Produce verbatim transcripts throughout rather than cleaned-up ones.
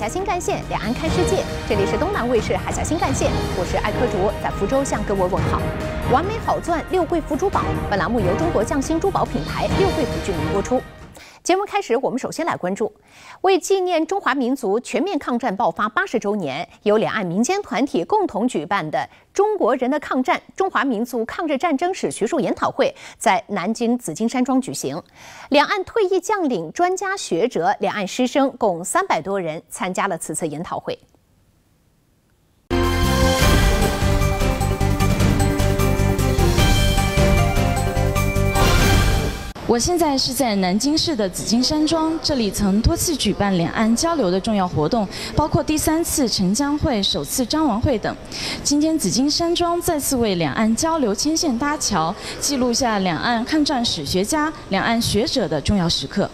峡新干线，两岸看世界。这里是东南卫视海峡新干线，我是艾科卓，在福州向各位问好。完美好钻六贵福珠宝，本栏目由中国匠心珠宝品牌六贵福郡播出。 节目开始，我们首先来关注，为纪念中华民族全面抗战爆发八十周年，由两岸民间团体共同举办的“中国人的抗战：中华民族抗日战争史学术研讨会”在南京紫金山庄举行。两岸退役将领、专家学者、两岸师生共三百多人参加了此次研讨会。 我现在是在南京市的紫金山庄，这里曾多次举办两岸交流的重要活动，包括第三次澄江会、首次张王会等。今天紫金山庄再次为两岸交流牵线搭桥，记录下两岸抗战史学家、两岸学者的重要时刻。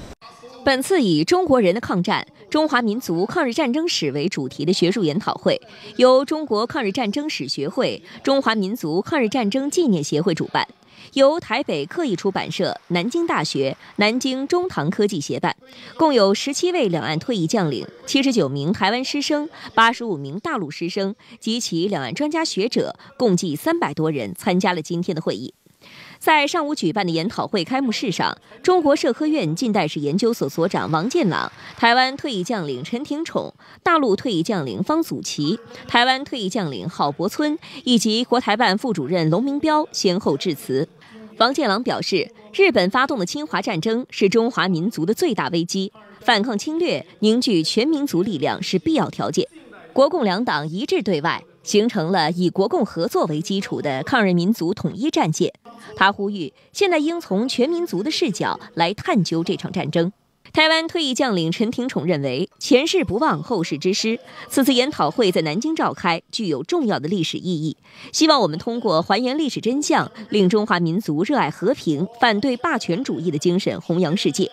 本次以“中国人的抗战：中华民族抗日战争史”为主题的学术研讨会，由中国抗日战争史学会、中华民族抗日战争纪念协会主办。 由台北刻意出版社、南京大学、南京中堂科技协办，共有十七位两岸退役将领、七十九名台湾师生、八十五名大陆师生及其两岸专家学者，共计三百多人参加了今天的会议。 在上午举办的研讨会开幕式上，中国社科院近代史研究所所长王建朗、台湾退役将领陈廷宠、大陆退役将领方祖祺、台湾退役将领郝柏村以及国台办副主任龙明标先后致辞。王建朗表示，日本发动的侵华战争是中华民族的最大危机，反抗侵略、凝聚全民族力量是必要条件。国共两党一致对外， 形成了以国共合作为基础的抗日民族统一战线。他呼吁，现在应从全民族的视角来探究这场战争。台湾退役将领陈廷宠认为，前事不忘后事之师，此次研讨会在南京召开，具有重要的历史意义。希望我们通过还原历史真相，令中华民族热爱和平、反对霸权主义的精神弘扬世界。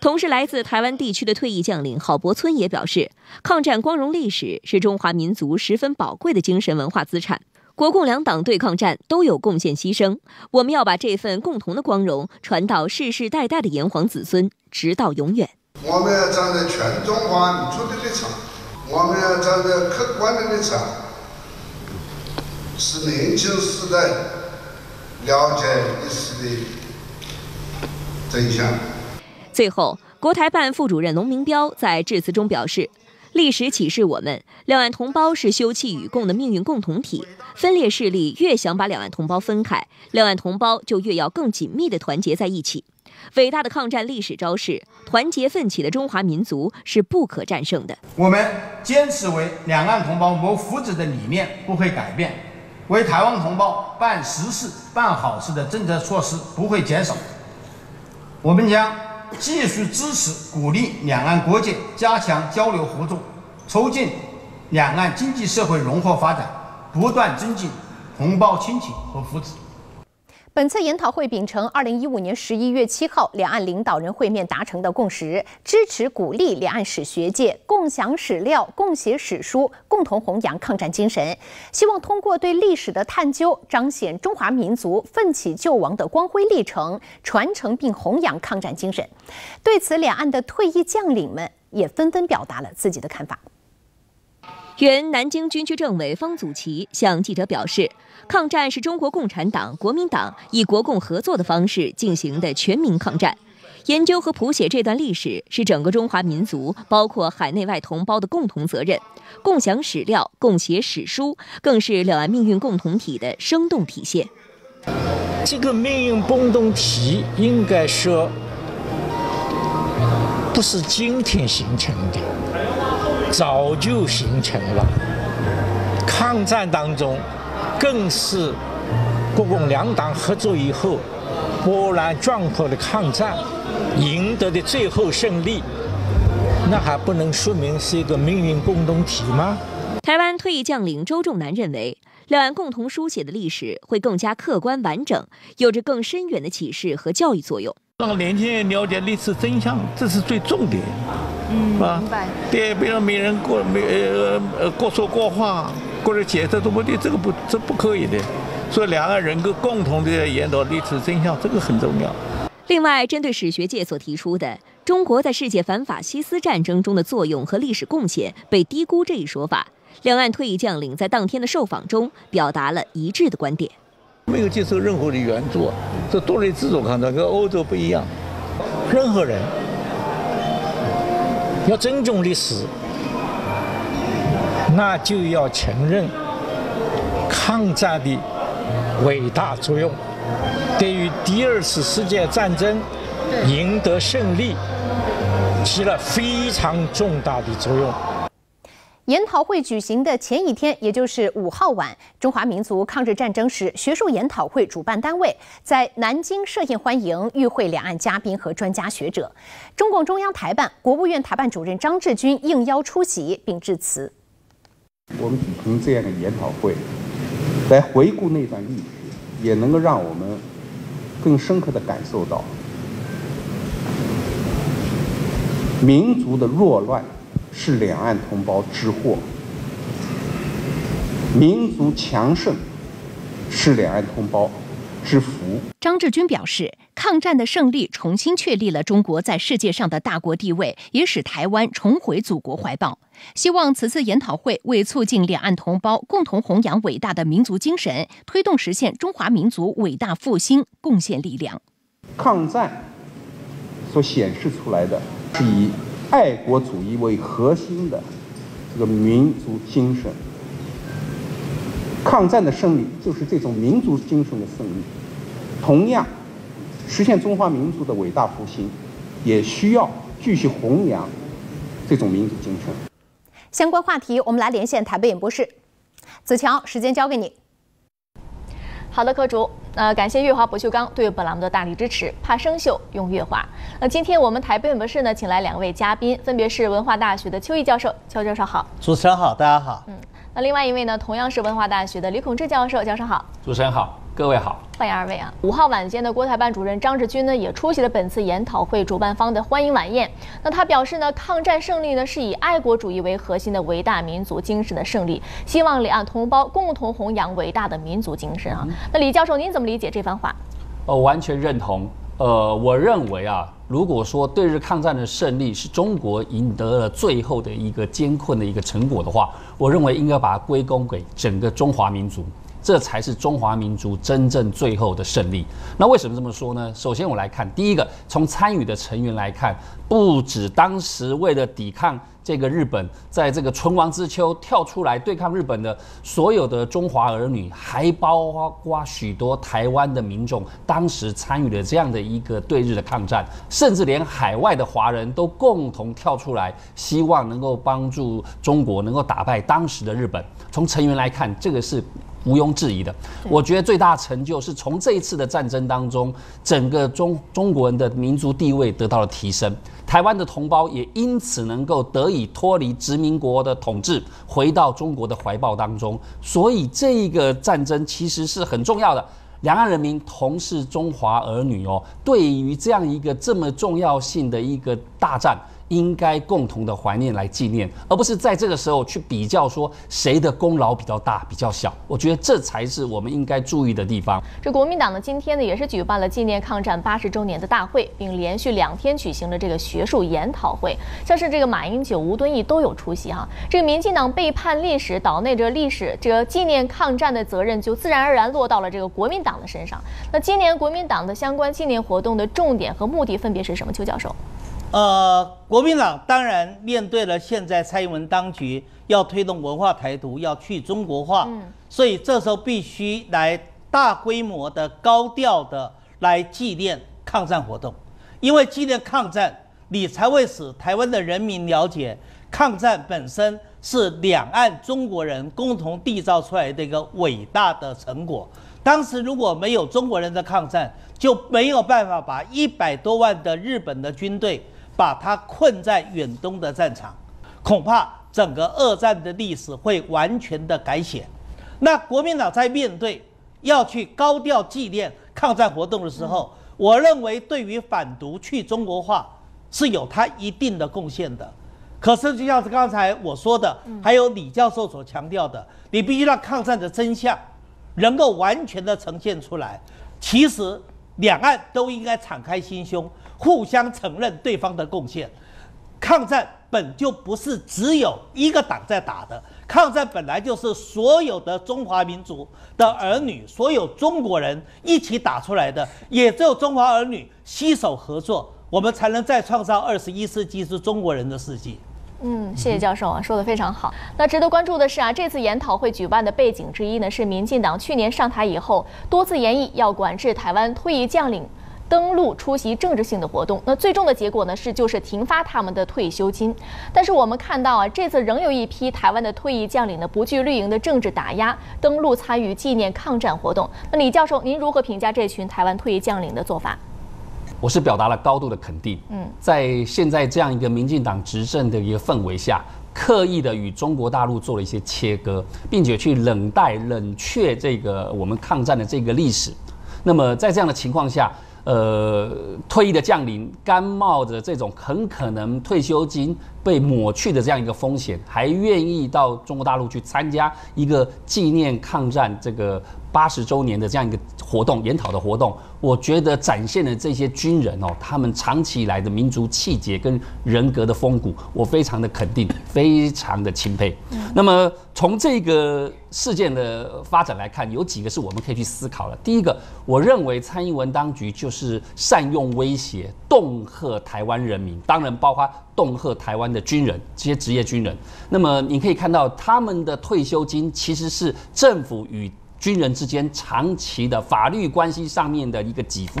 同时，来自台湾地区的退役将领郝柏村也表示，抗战光荣历史是中华民族十分宝贵的精神文化资产。国共两党对抗战都有贡献牺牲，我们要把这份共同的光荣传到世世代代的炎黄子孙，直到永远。我们要站在全中华民族的立场，我们要站在客观的立场，使年轻时代了解历史的真相。 最后，国台办副主任龙明标在致辞中表示，历史启示我们，两岸同胞是休戚与共的命运共同体。分裂势力越想把两岸同胞分开，两岸同胞就越要更紧密地团结在一起。伟大的抗战历史昭示，团结奋起的中华民族是不可战胜的。我们坚持为两岸同胞谋福祉的理念不会改变，为台湾同胞办实事、办好事的政策措施不会减少。我们将 继续支持鼓励两岸各界加强交流合作，促进两岸经济社会融合发展，不断增进同胞亲情和福祉。 本次研讨会秉承二零一五年十一月七号两岸领导人会面达成的共识，支持鼓励两岸史学界共享史料、共写史书，共同弘扬抗战精神，希望通过对历史的探究，彰显中华民族奋起救亡的光辉历程，传承并弘扬抗战精神。对此，两岸的退役将领们也纷纷表达了自己的看法。 原南京军区政委方祖祺向记者表示，抗战是中国共产党、国民党以国共合作的方式进行的全民抗战。研究和谱写这段历史是整个中华民族，包括海内外同胞的共同责任。共享史料、共写史书，更是两岸命运共同体的生动体现。这个命运共同体应该说不是今天形成的。 早就形成了，抗战当中，更是国共两党合作以后，波澜壮阔的抗战赢得的最后胜利，那还不能说明是一个命运共同体吗？台湾退役将领周仲南认为，两岸共同书写的历史会更加客观完整，有着更深远的启示和教育作用。让年轻人了解历史真相，这是最重点。 嗯，明白。对，不要没人过没呃呃过说过话，或者解释什么的，这个不这不可以的。所以两岸人够共同的研讨历史真相，这个很重要。另外，针对史学界所提出的 中中国在世界反法西斯战争中的作用和历史贡献被低估这一说法，两岸退役将领在当天的受访中表达了一致的观点。没有接受任何的援助，这独立自主抗战跟欧洲不一样。任何人要尊重历史，那就要承认抗战的伟大作用，对于第二次世界战争赢得胜利起了非常重大的作用。 研讨会举行的前一天，也就是五号晚，中华民族抗日战争史学术研讨会主办单位在南京设宴欢迎与会两岸嘉宾和专家学者。中共中央台办、国务院台办主任张志军应邀出席并致辞。我们举行这样的研讨会，来回顾那段历史，也能够让我们更深刻地感受到民族的弱乱。 是两岸同胞之祸，民族强盛是两岸同胞之福。张志军表示，抗战的胜利重新确立了中国在世界上的大国地位，也使台湾重回祖国怀抱。希望此次研讨会为促进两岸同胞共同弘扬伟大的民族精神，推动实现中华民族伟大复兴贡献力量。抗战所显示出来的是以 爱国主义为核心的这个民族精神，抗战的胜利就是这种民族精神的胜利。同样，实现中华民族的伟大复兴，也需要继续弘扬这种民族精神。相关话题，我们来连线台北演播室，子乔，时间交给你。 好的，柯主，呃，感谢月华不锈钢对本栏目的大力支持。怕生锈，用月华。那、呃、今天我们台北演播室呢，请来两位嘉宾，分别是文化大学的邱毅教授，邱教授好。主持人好，大家好。嗯，那另外一位呢，同样是文化大学的李孔志教授，教授好。主持人好，各位好，欢迎二位啊。五号晚间的国台办主任张志军呢，也出席了本次研讨会主办方的欢迎晚宴。那他表示呢，抗战胜利呢，是以爱国主义为核心的伟大民族精神的胜利，希望两岸同胞共同弘扬伟大的民族精神啊。嗯 那李教授，您怎么理解这番话？呃，完全认同。呃，我认为啊，如果说对日抗战的胜利是中国赢得了最后的一个艰困的一个成果的话，我认为应该把它归功给整个中华民族，这才是中华民族真正最后的胜利。那为什么这么说呢？首先我来看，第一个，从参与的成员来看，不止当时为了抵抗 这个日本在这个唇亡之秋跳出来对抗日本的所有的中华儿女，还包括许多台湾的民众，当时参与了这样的一个对日的抗战，甚至连海外的华人都共同跳出来，希望能够帮助中国能够打败当时的日本。从成员来看，这个是 毋庸置疑的，我觉得最大成就是从这一次的战争当中，整个中中国人的民族地位得到了提升，台湾的同胞也因此能够得以脱离殖民国的统治，回到中国的怀抱当中。所以这一个战争其实是很重要的，两岸人民同是中华儿女哦，对于这样一个这么重要性的一个大战， 应该共同的怀念来纪念，而不是在这个时候去比较说谁的功劳比较大、比较小。我觉得这才是我们应该注意的地方。这国民党呢，今天呢也是举办了纪念抗战八十周年的大会，并连续两天举行了这个学术研讨会，像是这个马英九、吴敦义都有出席哈。这个民进党背叛历史，岛内这历史这个纪念抗战的责任就自然而然落到了这个国民党的身上。那今年国民党的相关纪念活动的重点和目的分别是什么？邱教授。 呃，国民党当然面对了现在蔡英文当局要推动文化台独，要去中国化，嗯、所以这时候必须来大规模的、高调的来纪念抗战活动，因为纪念抗战，你才会使台湾的人民了解，抗战本身是两岸中国人共同缔造出来的一个伟大的成果。当时如果没有中国人的抗战，就没有办法把一百多万的日本的军队 把它困在远东的战场，恐怕整个二战的历史会完全的改写。那国民党在面对要去高调纪念抗战活动的时候，嗯、我认为对于反独去中国化是有它一定的贡献的。可是就像是刚才我说的，还有李教授所强调的，你必须让抗战的真相能够完全的呈现出来。其实两岸都应该敞开心胸，互相承认对方的贡献。抗战本就不是只有一个党在打的，抗战本来就是所有的中华民族的儿女，所有中国人一起打出来的，也只有中华儿女携手合作，我们才能再创造二十一世纪是中国人的世纪。 嗯，谢谢教授啊，说得非常好。那值得关注的是啊，这次研讨会举办的背景之一呢，是民进党去年上台以后，多次研议要管制台湾退役将领登陆出席政治性的活动。那最终的结果呢，是就是停发他们的退休金。但是我们看到啊，这次仍有一批台湾的退役将领呢，不惧绿营的政治打压，登陆参与纪念抗战活动。那李教授，您如何评价这群台湾退役将领的做法？ 我是表达了高度的肯定。嗯，在现在这样一个民进党执政的一个氛围下，刻意的与中国大陆做了一些切割，并且去冷待、冷却这个我们抗战的这个历史。那么在这样的情况下，呃，退役的将领甘冒着这种很可能退休金被抹去的这样一个风险，还愿意到中国大陆去参加一个纪念抗战这个八十周年的这样一个活动、研讨的活动。 我觉得展现了这些军人哦，他们长期以来的民族气节跟人格的风骨，我非常的肯定，非常的钦佩。嗯、那么从这个事件的发展来看，有几个是我们可以去思考的。第一个，我认为蔡英文当局就是善用威胁，恫吓台湾人民，当然包括恫吓台湾的军人，这些职业军人。那么你可以看到，他们的退休金其实是政府与 军人之间长期的法律关系上面的一个给付，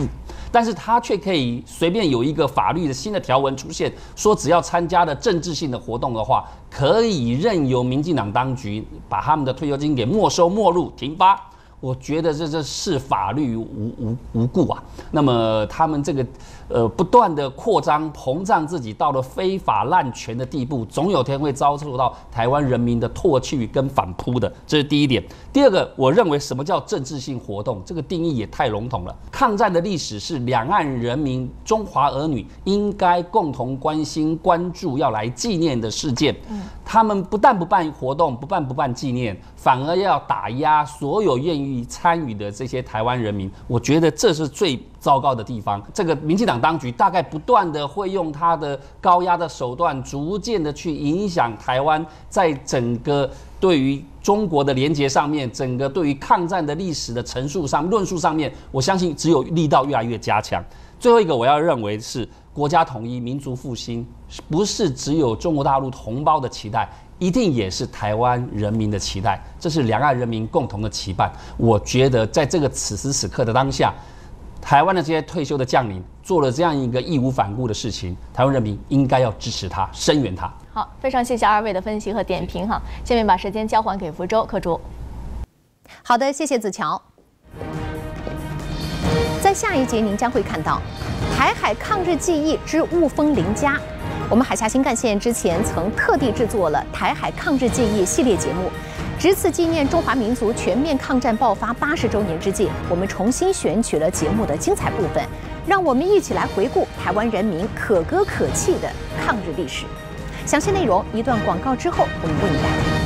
但是他却可以随便有一个法律的新的条文出现，说只要参加了政治性的活动的话，可以任由民进党当局把他们的退休金给没收、没入、停发。我觉得这这是法律无无无故啊。那么他们这个呃不断的扩张、膨胀自己到了非法滥权的地步，总有天会遭受到台湾人民的唾弃跟反扑的。这是第一点。 第二个，我认为什么叫政治性活动？这个定义也太笼统了。抗战的历史是两岸人民、中华儿女应该共同关心、关注，要来纪念的事件。嗯，他们不但不办活动，不办不办纪念，反而要打压所有愿意参与的这些台湾人民。我觉得这是最糟糕的地方。这个民进党当局大概不断的会用他的高压的手段，逐渐的去影响台湾在整个 对于中国的连结上面，整个对于抗战的历史的陈述上、论述上面，我相信只有力道越来越加强。最后一个，我要认为是国家统一、民族复兴，不是只有中国大陆同胞的期待，一定也是台湾人民的期待，这是两岸人民共同的期盼。我觉得在这个此时此刻的当下，台湾的这些退休的将领做了这样一个义无反顾的事情，台湾人民应该要支持他、声援他。 好，非常谢谢二位的分析和点评哈。下面把时间交还给福州柯主。好的，谢谢子乔。在下一节您将会看到台海抗日记忆之雾峰林家。我们海峡新干线之前曾特地制作了台海抗日记忆系列节目，值此纪念中华民族全面抗战爆发八十周年之际，我们重新选取了节目的精彩部分，让我们一起来回顾台湾人民可歌可泣的抗日历史。 详细内容，一段广告之后，我们为你带来。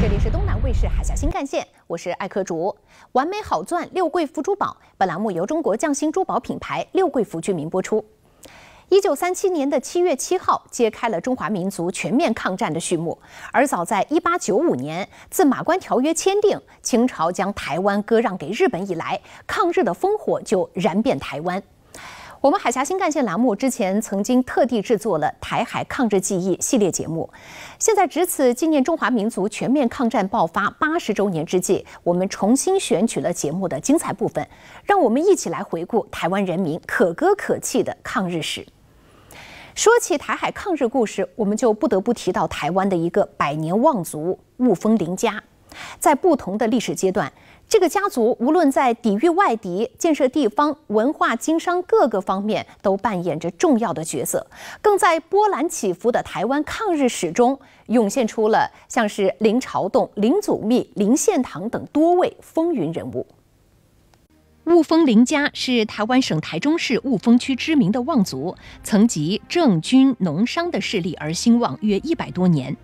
这里是东南卫视海峡新干线，我是艾柯竹。完美好钻六贵福珠宝，本栏目由中国匠心珠宝品牌六贵福居民播出。一九三七年的七月七号，揭开了中华民族全面抗战的序幕。而早在一八九五年，自马关条约签订，清朝将台湾割让给日本以来，抗日的烽火就燃遍台湾。 我们海峡新干线栏目之前曾经特地制作了台海抗日记忆系列节目，现在值此纪念中华民族全面抗战爆发八十周年之际，我们重新选取了节目的精彩部分，让我们一起来回顾台湾人民可歌可泣的抗日史。说起台海抗日故事，我们就不得不提到台湾的一个百年望族雾峰林家，在不同的历史阶段。 这个家族无论在抵御外敌、建设地方、文化、经商各个方面，都扮演着重要的角色，更在波澜起伏的台湾抗日史中，涌现出了像是林朝栋、林祖密、林献堂等多位风云人物。雾峰林家是台湾省台中市雾峰区知名的望族，曾集政、军、农、商的势力而兴旺约一百多年。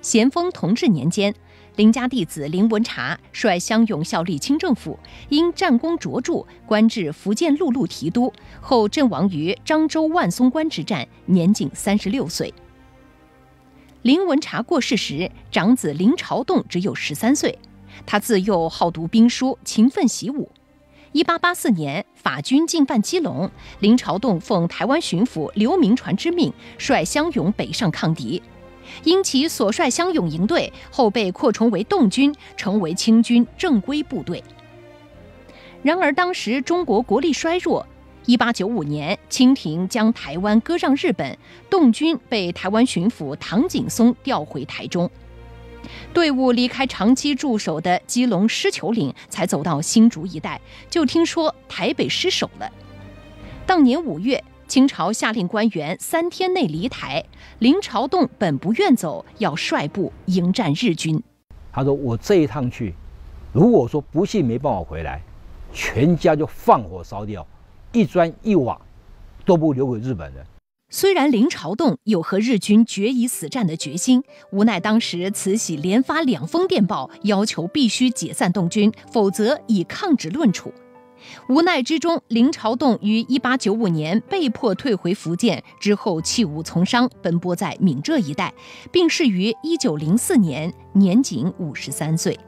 咸丰同治年间， 《林家弟子林文察率乡勇效力清政府，因战功卓著，官至福建陆路提督，后阵亡于漳州万松关之战，年仅三十六岁。林文察过世时，长子林朝栋只有十三岁。他自幼好读兵书，勤奋习武。一八八四年，法军进犯基隆，林朝栋奉台湾巡抚刘铭传之命，率乡勇北上抗敌。因其所率乡勇营队后被扩充为洞军，成为清军正规部队。然而，当时中国国力衰弱。一八九五年，清廷将台湾割让日本，洞军被台湾巡抚唐景崧调回台中，队伍离开长期驻守的基隆狮球岭，才走到新竹一带，就听说台北失守了。当年五月，清朝下令官员三天内离台，林朝栋本不愿走，要率部迎战日军。他说：“我这一趟去，如果说不幸没办法回来，全家就放火烧掉。”一砖一瓦都不留给日本人。虽然林朝栋有和日军决一死战的决心，无奈当时慈禧连发两封电报，要求必须解散洞军，否则以抗旨论处。无奈之中，林朝栋于一八九五年被迫退回福建，之后弃武从商，奔波在闽浙一带，病逝于一九零四年，年仅五十三岁。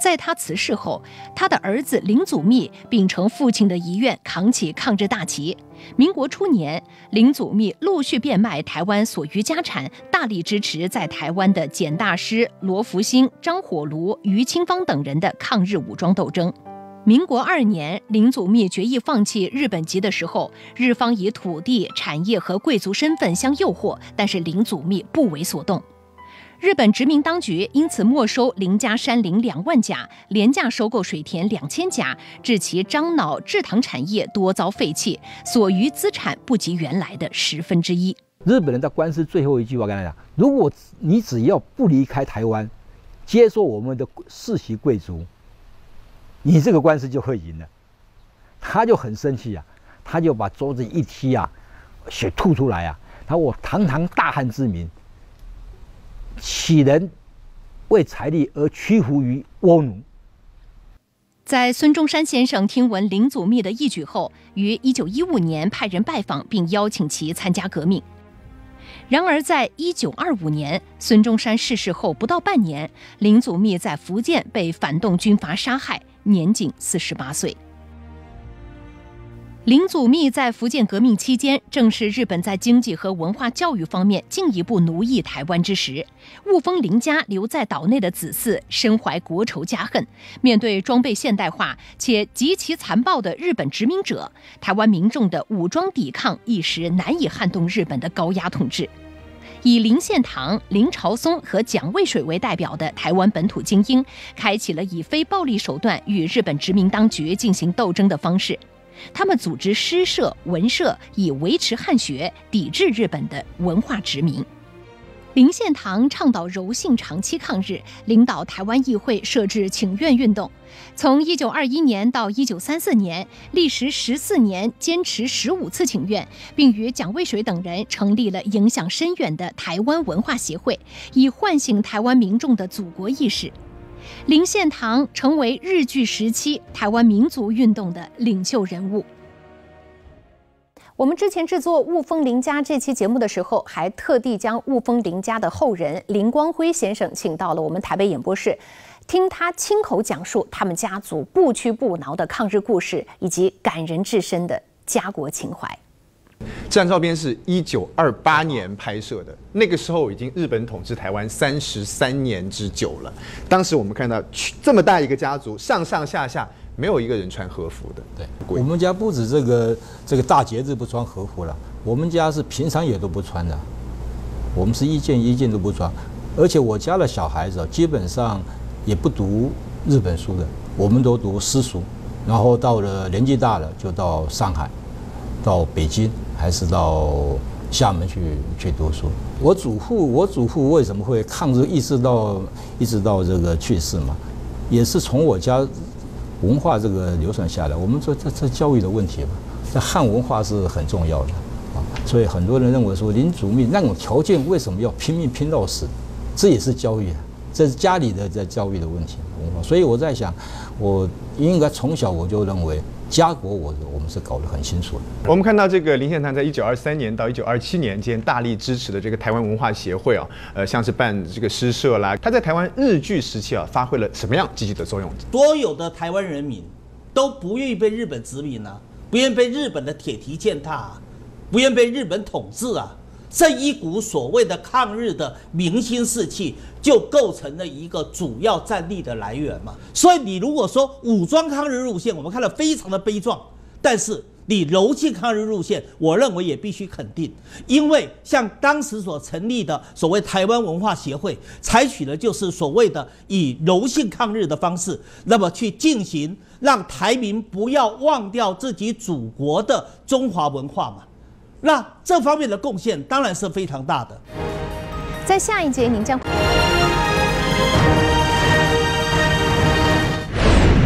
在他辞世后，他的儿子林祖密秉承父亲的遗愿，扛起抗日大旗。民国初年，林祖密陆续变卖台湾所余家产，大力支持在台湾的简大师、罗福星、张火炉、于清芳等人的抗日武装斗争。民国二年，林祖密决意放弃日本籍的时候，日方以土地、产业和贵族身份相诱惑，但是林祖密不为所动。日本殖民当局因此没收林家山林两万甲，廉价收购水田两千甲，致其樟脑、制糖产业多遭废弃，所余资产不及原来的十分之一。日本人在官司最后一句话跟他讲：如果你只要不离开台湾，接受我们的世袭贵族，你这个官司就会赢了。他就很生气啊，他就把桌子一踢啊，血吐出来啊。他说：我堂堂大汉之名，岂能为财力而屈服于倭奴？在孙中山先生听闻林祖密的义举后，于一九一五年派人拜访，并邀请其参加革命。然而，在一九二五年，孙中山逝世后不到半年，林祖密在福建被反动军阀杀害，年仅四十八岁。林祖密在福建革命期间，正是日本在经济和文化教育方面进一步奴役台湾之时。雾峰林家留在岛内的子嗣身怀国仇家恨，面对装备现代化且极其残暴的日本殖民者，台湾民众的武装抵抗一时难以撼动日本的高压统治。以林献堂、林朝松和蒋渭水为代表的台湾本土精英，开启了以非暴力手段与日本殖民当局进行斗争的方式。他们组织诗社、文社，以维持汉学，抵制日本的文化殖民。林献堂倡导柔性长期抗日，领导台湾议会设置请愿运动。从一九二一年到一九三四年，历时十四年，坚持十五次请愿，并与蒋渭水等人成立了影响深远的台湾文化协会，以唤醒台湾民众的祖国意识。林献堂成为日据时期台湾民族运动的领袖人物。我们之前制作《雾峰林家》这期节目的时候，还特地将雾峰林家的后人林光辉先生请到了我们台北演播室，听他亲口讲述他们家族不屈不挠的抗日故事，以及感人至深的家国情怀。这张照片是一九二八年拍摄的，那个时候已经日本统治台湾三十三年之久了。当时我们看到这么大一个家族，上上下下没有一个人穿和服的。对，我们家不止这个这个大节日不穿和服了，我们家是平常也都不穿的。我们是一件一件都不穿，而且我家的小孩子基本上也不读日本书的，我们都读私塾，然后到了年纪大了就到上海、到北京还是到厦门去去读书。我祖父，我祖父为什么会抗日，一直到一直到这个去世嘛，也是从我家文化这个流传下来。我们说这这教育的问题嘛，这汉文化是很重要的啊，所以很多人认为说林祖密那种条件为什么要拼命拼到死，这也是教育。这是家里的在教育的问题，文化。所以我在想，我应该从小我就认为家国我我们是搞得很清楚的。我们看到这个林献堂在一九二三年到一九二七年间大力支持的这个台湾文化协会啊，呃，像是办这个诗社啦，他在台湾日据时期啊发挥了什么样积极的作用？所有的台湾人民都不愿意被日本殖民啊，不愿意被日本的铁蹄践踏啊，不愿意被日本统治啊。 这一股所谓的抗日的民心士气，就构成了一个主要战力的来源嘛。所以你如果说武装抗日路线，我们看得非常的悲壮，但是你柔性抗日路线，我认为也必须肯定，因为像当时所成立的所谓台湾文化协会，采取的就是所谓的以柔性抗日的方式，那么去进行让台民不要忘掉自己祖国的中华文化嘛。 那这方面的贡献当然是非常大的。在下一节，您将。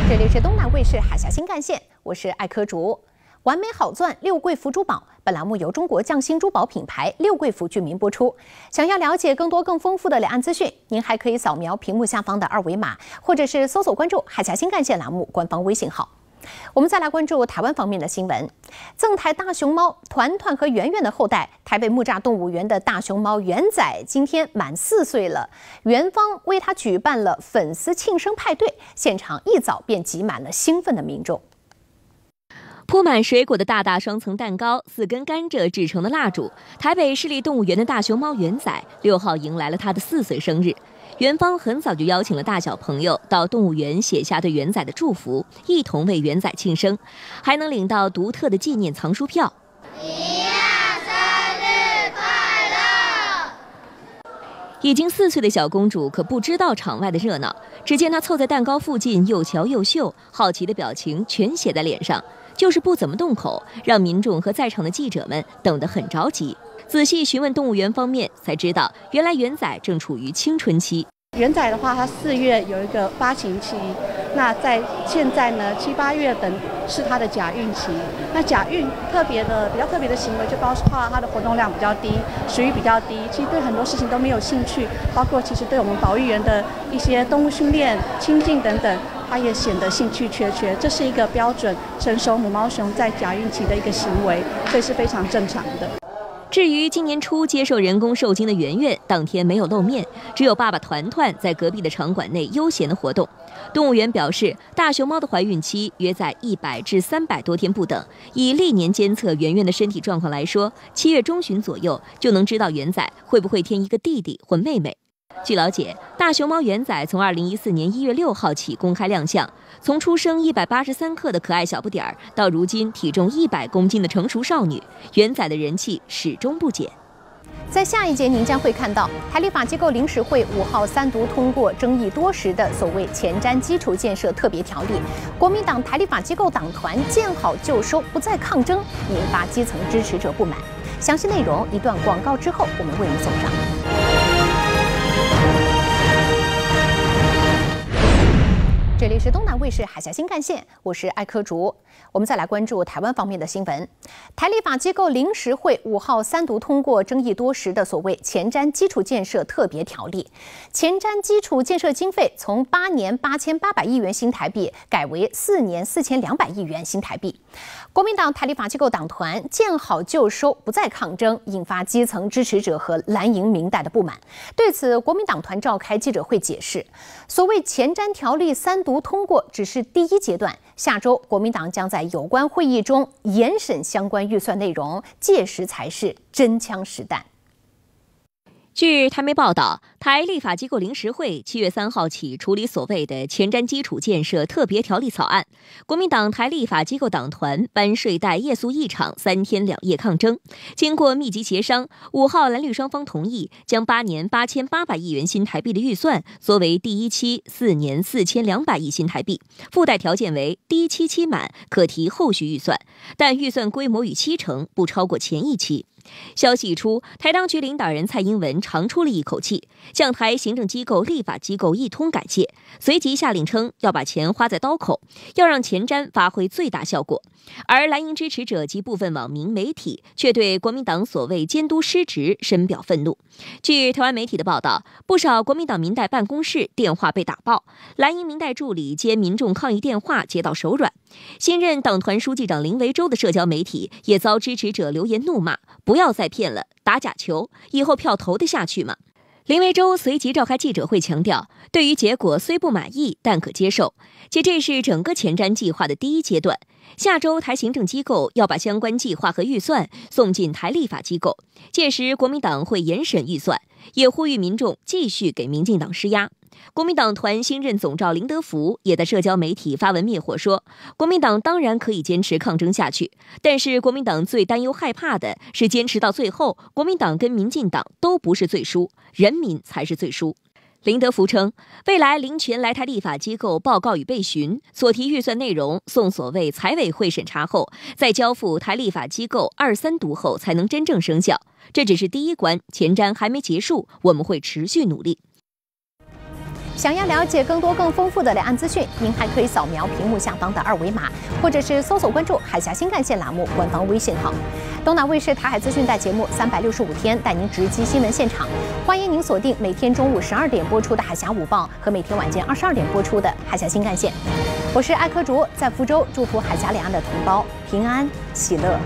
这里是东南卫视海峡新干线，我是艾科竹。完美好钻六贵福珠宝，本栏目由中国匠心珠宝品牌六贵福俊明播出。想要了解更多更丰富的两岸资讯，您还可以扫描屏幕下方的二维码，或者是搜索关注海峡新干线栏目官方微信号。 我们再来关注台湾方面的新闻。赠台大熊猫团团和圆圆的后代，台北木栅动物园的大熊猫圆仔今天满四岁了，园方为他举办了粉丝庆生派对，现场一早便挤满了兴奋的民众。 铺满水果的大大双层蛋糕，四根甘蔗制成的蜡烛。台北市立动物园的大熊猫圆仔六号迎来了他的四岁生日。园方很早就邀请了大小朋友到动物园写下对圆仔的祝福，一同为圆仔庆生，还能领到独特的纪念藏书票。 已经四岁的小公主可不知道场外的热闹。只见她凑在蛋糕附近又瞧又嗅，好奇的表情全写在脸上，就是不怎么动口，让民众和在场的记者们等得很着急。仔细询问动物园方面，才知道原来圆仔正处于青春期。圆仔的话，他四月有一个发情期，那在现在呢，七八月等是他的假孕期。那假孕特别的比较特别的行为，就包括他的活动量比较低，食欲比较低，其实对很多事情都没有兴趣，包括其实对我们保育员的一些动物训练、亲近等等，他也显得兴趣缺缺。这是一个标准成熟母猫熊在假孕期的一个行为，所以是非常正常的。 至于今年初接受人工受精的圆圆，当天没有露面，只有爸爸团团在隔壁的场馆内悠闲的活动。动物园表示，大熊猫的怀孕期约在一百至三百多天不等。以历年监测圆圆的身体状况来说，七月中旬左右就能知道圆仔会不会添一个弟弟或妹妹。据了解，大熊猫圆仔从二零一四年一月六号起公开亮相，从出生一百八十三克的可爱小不点儿，到如今体重一百公斤的成熟少女，圆仔的人气始终不减。在下一节，您将会看到台立法机构临时会五号三读通过争议多时的所谓前瞻基础建设特别条例，国民党台立法机构党团见好就收，不再抗争，引发基层支持者不满。详细内容，一段广告之后，我们为您送上。 这里是东南卫视海峡新干线，我是艾科竹。我们再来关注台湾方面的新闻。台立法机构临时会五号三读通过争议多时的所谓前瞻基础建设特别条例，前瞻基础建设经费从八年八千八百亿元新台币改为四年四千两百亿元新台币。国民党台立法机构党团见好就收，不再抗争，引发基层支持者和蓝营民代的不满。对此，国民党团召开记者会解释，所谓前瞻条例三读。 通过只是第一阶段，下周国民党将在有关会议中严审相关预算内容，届时才是真枪实弹。据台媒报道，台立法机构临时会七月三号起处理所谓的前瞻基础建设特别条例草案。国民党台立法机构党团搬睡袋夜宿一场，三天两夜抗争。经过密集协商，五号蓝绿双方同意将八年八千八百亿元新台币的预算作为第一期四年四千两百亿新台币，附带条件为第一期期满可提后续预算，但预算规模与期程不超过前一期。消息一出，台当局领导人蔡英文长出了一口气，向台行政机构、立法机构一通感谢，随即下令称要把钱花在刀口，要让前瞻发挥最大效果。而蓝营支持者及部分网民媒体却对国民党所谓监督失职深表愤怒。据台湾媒体的报道，不少国民党民代办公室电话被打爆，蓝营民代助理接民众抗议电话接到手软。新任党团书记长林维洲的社交媒体也遭支持者留言怒骂，不要再骗了，打假球，以后票投得下去吗？林维洲随即召开记者会，强调对于结果虽不满意，但可接受，且这是整个前瞻计划的第一阶段。下周台行政机构要把相关计划和预算送进台立法机构，届时国民党会严审预算，也呼吁民众继续给民进党施压。国民党团新任总召林德福也在社交媒体发文灭火，说国民党当然可以坚持抗争下去，但是国民党最担忧害怕的是坚持到最后，国民党跟民进党都不是最输，人民才是最输。林德福称，未来林权来台立法机构报告与备询，所提预算内容送所谓财委会审查后，再交付台立法机构二三读后才能真正生效。这只是第一关，前瞻还没结束，我们会持续努力。想要了解更多更丰富的两岸资讯，您还可以扫描屏幕下方的二维码，或者是搜索关注海峡新干线栏目官方微信号。东南卫视台海资讯台节目三百六十五天带您直击新闻现场，欢迎您锁定每天中午十二点播出的海峡午报和每天晚间二十二点播出的海峡新干线。我是艾科竹，在福州祝福海峡两岸的同胞平安喜乐。